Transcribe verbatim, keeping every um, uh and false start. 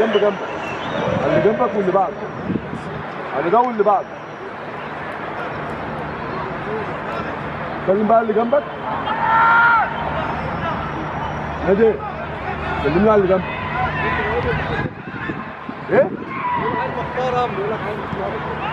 جنب جنبك، اللي جنبك واللي بعده، اللي ده واللي بعده. كلم بقى اللي جنبك. نادي كلمنا على اللي جنبك. ايه؟ بيقول لك عايز مختار امر، بيقول لك عايز مختار امر.